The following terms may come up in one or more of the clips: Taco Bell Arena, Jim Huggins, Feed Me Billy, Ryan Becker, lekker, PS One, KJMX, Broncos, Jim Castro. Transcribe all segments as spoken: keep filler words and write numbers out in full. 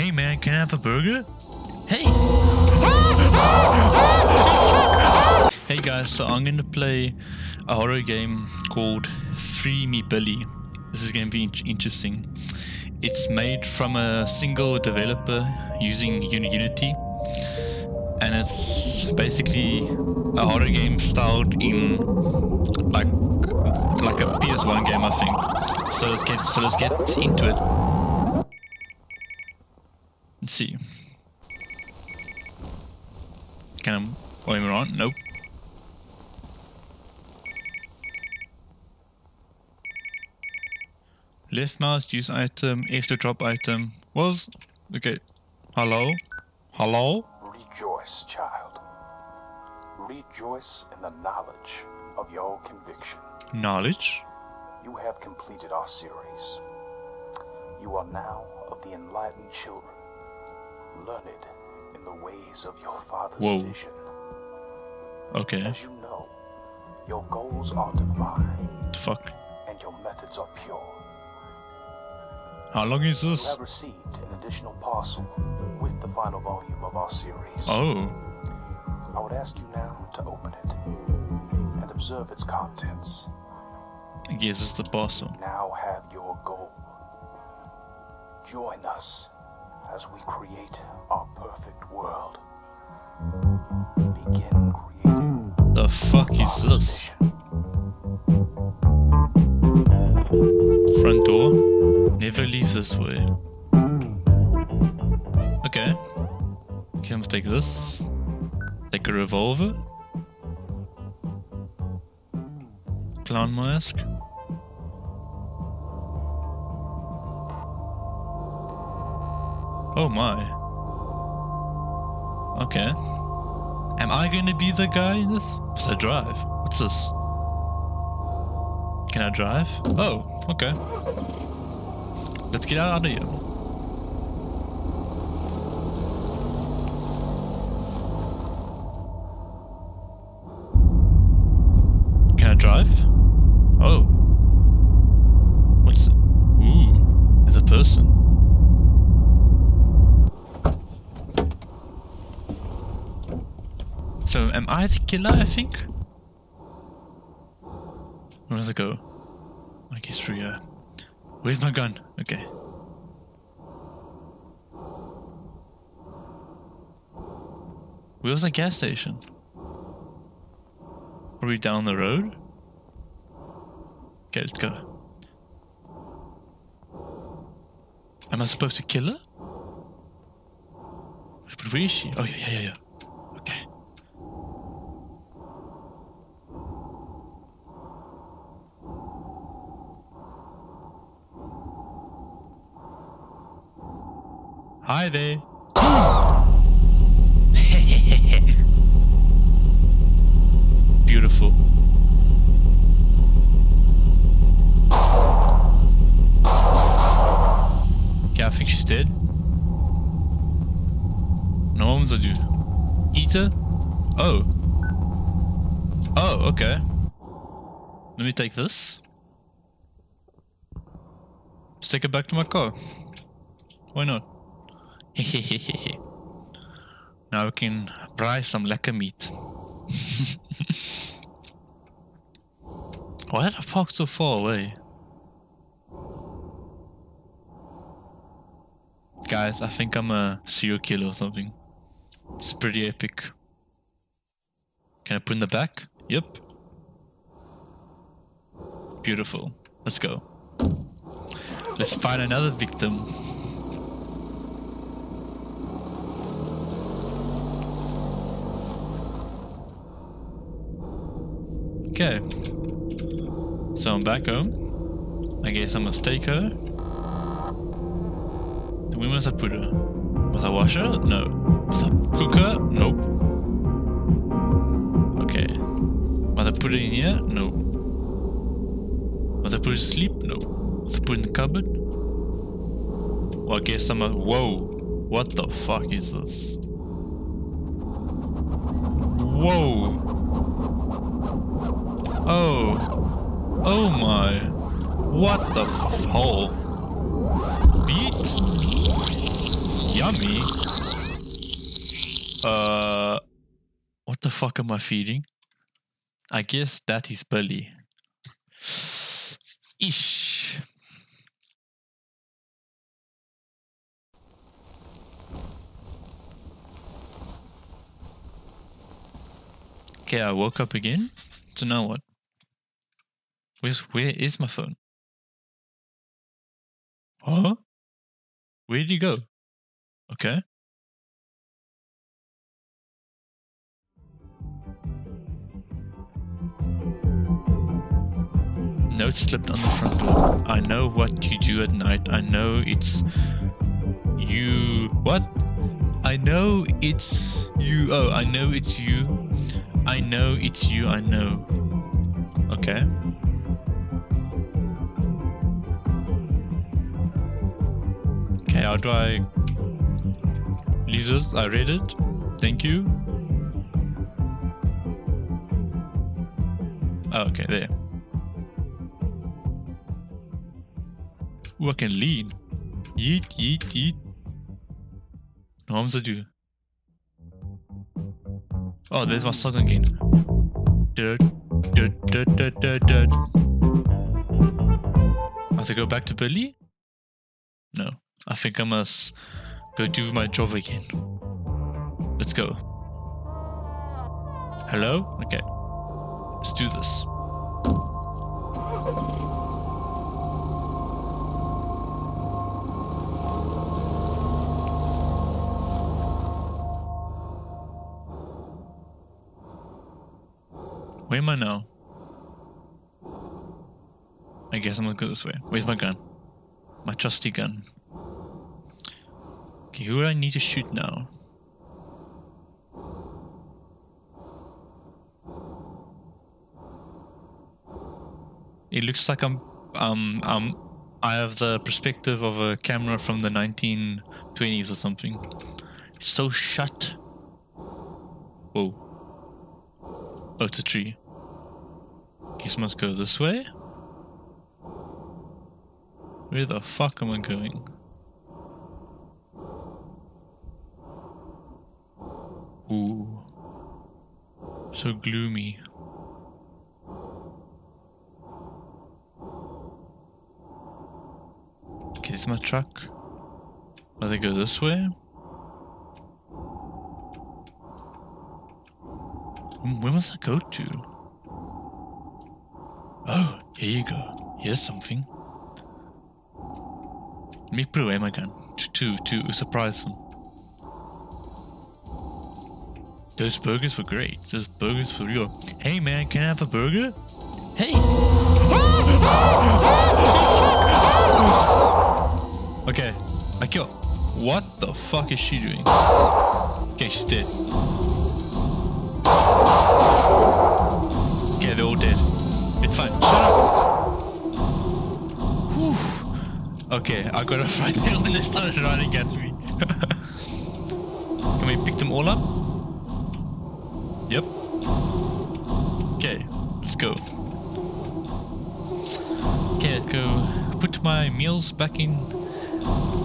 Hey man, can I have a burger? Hey! Hey guys, so I'm gonna play a horror game called Feed Me Billy. This is gonna be interesting. It's made from a single developer using Unity, and it's basically a horror game styled in like like a P S one game, I think. So let's get so let's get into it. Let's see. Can I aim it on? Nope. Left mouse, use item, F to drop item. Was okay. Hello? Hello? Rejoice, child. Rejoice in the knowledge of your conviction. Knowledge? You have completed our series. You are now of the enlightened children, learned in the ways of your father's Whoa. vision. Okay. As you know, your goals are divine. What the fuck? And your methods are pure. How long is this? You have received an additional parcel with the final volume of our series. Oh. I would ask you now to open it and observe its contents. I guess it's the parcel. You now have your goal. Join us as we create our perfect world. Begin creating. The fuck is this? Front door. Never leave this way. Okay. Okay, let's take this. Take a revolver. Clown mask. Oh my. Okay. Am I gonna be the guy in this? Must I drive? What's this? Can I drive? Oh, okay. Let's get out of here. Can I drive? Oh. What's it? Ooh, there's a person. So, am I the killer, I think? Where does it go? I guess through here. Where's my gun? Okay. Where's the gas station? Are we down the road? Okay, let's go. Am I supposed to kill her? But where is she? Oh, yeah, yeah, yeah. Okay. Hi there. Beautiful. Okay, I think she's dead. No one's a dude. Eat her? Oh. Oh, okay. Let me take this. Let's take it back to my car. Why not? Now we can fry some lekker meat. Why did I park so far away? Guys, I think I'm a serial killer or something. It's pretty epic. Can I put in the back? Yep. Beautiful. Let's go. Let's find another victim. Okay, so I'm back home. I guess I must take her. Where must I put her? Must I wash her? No. Must I cook her? Nope. Okay. Must I put her in here? Nope. Must I put her to sleep? Nope. Must I put her in the cupboard? Well, I guess I must. Whoa! What the fuck is this? Whoa! Oh, oh my, what the f hole? Beat? yummy. Uh, what the fuck am I feeding? I guess that is Billy. Ish. Okay, I woke up again. So now what? Where's, where is my phone? Huh? Where did you go? Okay. Note slipped on the front door. I know what you do at night. I know it's you. What? I know it's you. Oh, I know it's you. I know it's you. I know. Okay. Okay, how do I leave this? I read it. Thank you. Oh, okay, there. Ooh, I can lean. Yeet, yeet, yeet. No harms to do. Oh, there's my song again. Dirt, dirt, dirt, dirt, dirt, dirt. I have to go back to Billy? No. I think I must go do my job again. Let's go. Hello? Okay. Let's do this. Where am I now? I guess I'm gonna go this way. Where's my gun? My trusty gun. Okay, who do I need to shoot now? It looks like I'm, um, um, I have the perspective of a camera from the nineteen twenties or something. So shut. Whoa. Oh, it's a tree. Guess I must go this way. Where the fuck am I going? Ooh. So gloomy. Okay, this is my truck. I'll go this way. Where must I go to? Oh, here you go. Here's something. Let me put away my gun. To, to, to surprise them. Those burgers were great. Those burgers for real. Hey man, can I have a burger? Hey! Okay, I killed. What the fuck is she doing? Okay, she's dead. Okay, they're all dead. It's fine. Shut up! Whew. Okay, I got off right there when they started running at me. Can we pick them all up? Yep. Okay, let's go. Okay, let's go put my meals back in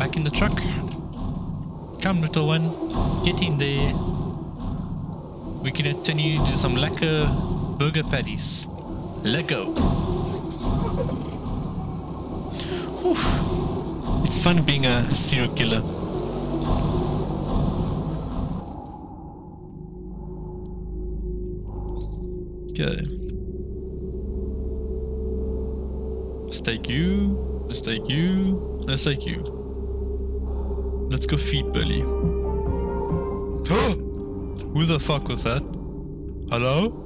back in the truck. Come little one, get in there. We can continue to do some lekker burger patties. Let go. Oof. It's fun being a serial killer. Okay. Let's take you. Let's take you. Let's take you. Let's go feed Billy. Who the fuck was that? Hello?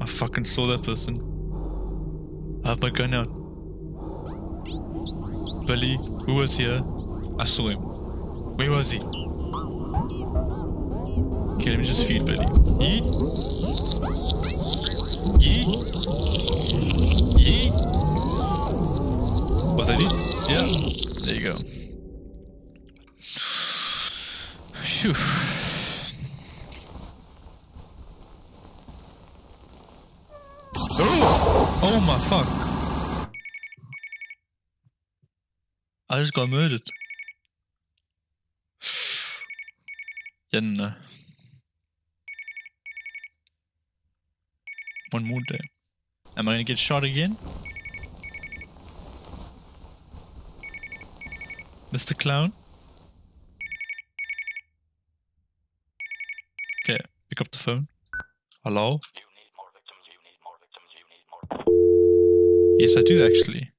I fucking saw that person. I have my gun out. Billy, who was here? I saw him. Where was he? Okay, let me just feed Billy. Yeet. Yeet. Yeet. Was that it? Yeah. There you go. Phew. Oh my fuck. I just got murdered. then uh, one more day. Am I gonna get shot again? Mister Clown? Okay, pick up the phone. Hello? You need more victims, you need more victims, you need more. Yes, I do actually.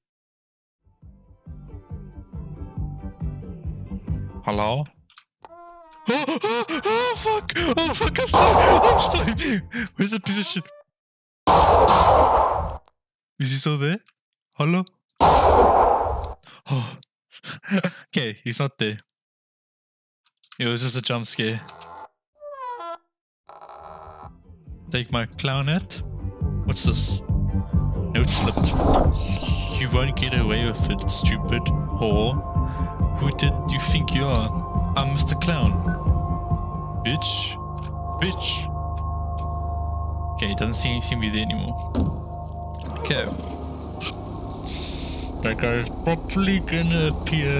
Hello? Oh, oh, oh, fuck! Oh, fuck, I'm sorry! I'm sorry! Where's the position? Is he still there? Hello? Oh. Okay, he's not there. It was just a jump scare. Take my clown hat. What's this? Note slipped. You won't get away with it, stupid whore. Who did you think you are? I'm Mister Clown. Bitch. Bitch. Okay, it doesn't seem, seem to be there anymore. Okay. That guy is probably gonna appear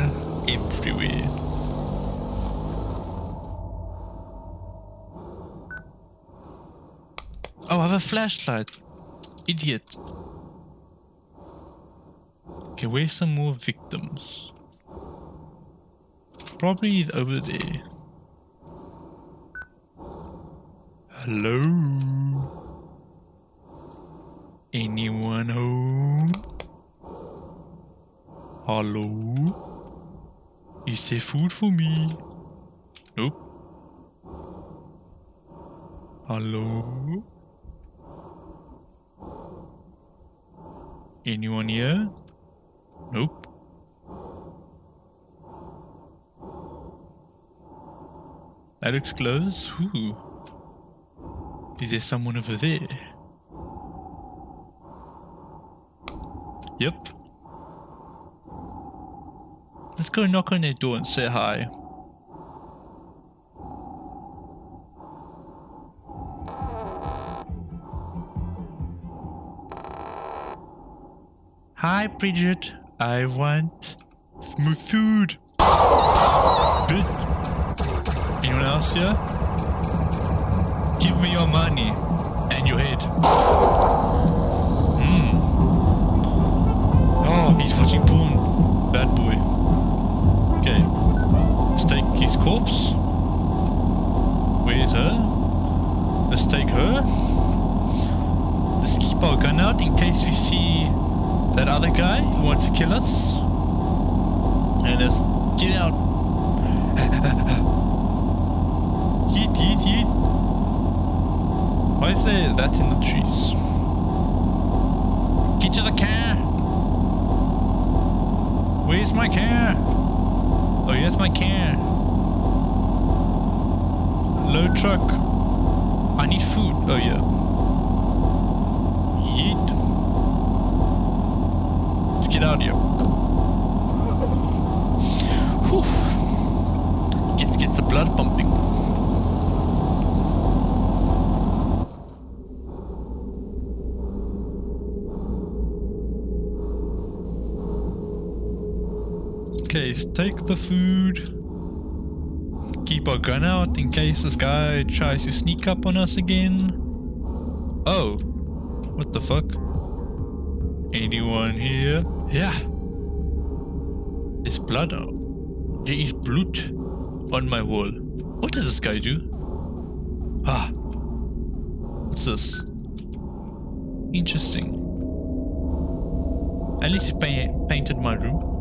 everywhere. Oh, I have a flashlight. Idiot. Okay, where's some more victims? Probably over there. Hello? Anyone home? Hello? Is there food for me? Nope. Hello? Anyone here? Nope. That looks close. Ooh. Is there someone over there? Yep. Let's go knock on their door and say hi. Hi, Bridget. I want smooth food. Bitch. Anyone else here? Give me your money and your head. Mm. Oh, he's watching porn. Bad boy. Okay. Let's take his corpse. Where's her? Let's take her. Let's keep our gun out in case we see that other guy who wants to kill us. And let's get out. Why is there that in the trees? Get to the car! Where's my car? Oh, here's my car. Low truck. I need food. Oh, yeah. Yeet. Let's get out of here. Whew. Gets, gets the blood pumping. Okay, take the food. Keep our gun out in case this guy tries to sneak up on us again. Oh, what the fuck? Anyone here? Yeah. There's blood. There is blood on my wall. What does this guy do? Ah. What's this? Interesting. At least he paint, painted my room.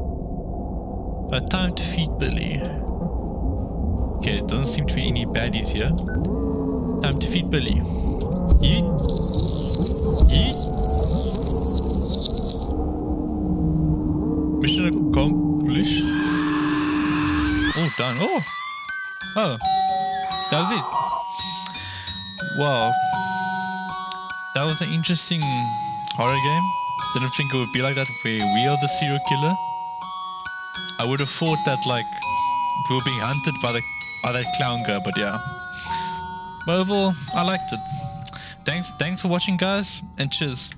Uh, time to feed Billy. Okay, it doesn't seem to be any baddies here. Time to feed Billy. Yeet. Yeet. Mission accomplished. Oh, done. Oh! Oh. That was it. Wow. That was an interesting horror game. Didn't think it would be like that where we are the serial killer. I would have thought that, like, we were being hunted by, the, by that clown guy, but yeah. But overall, I liked it. Thanks, thanks for watching, guys, and cheers.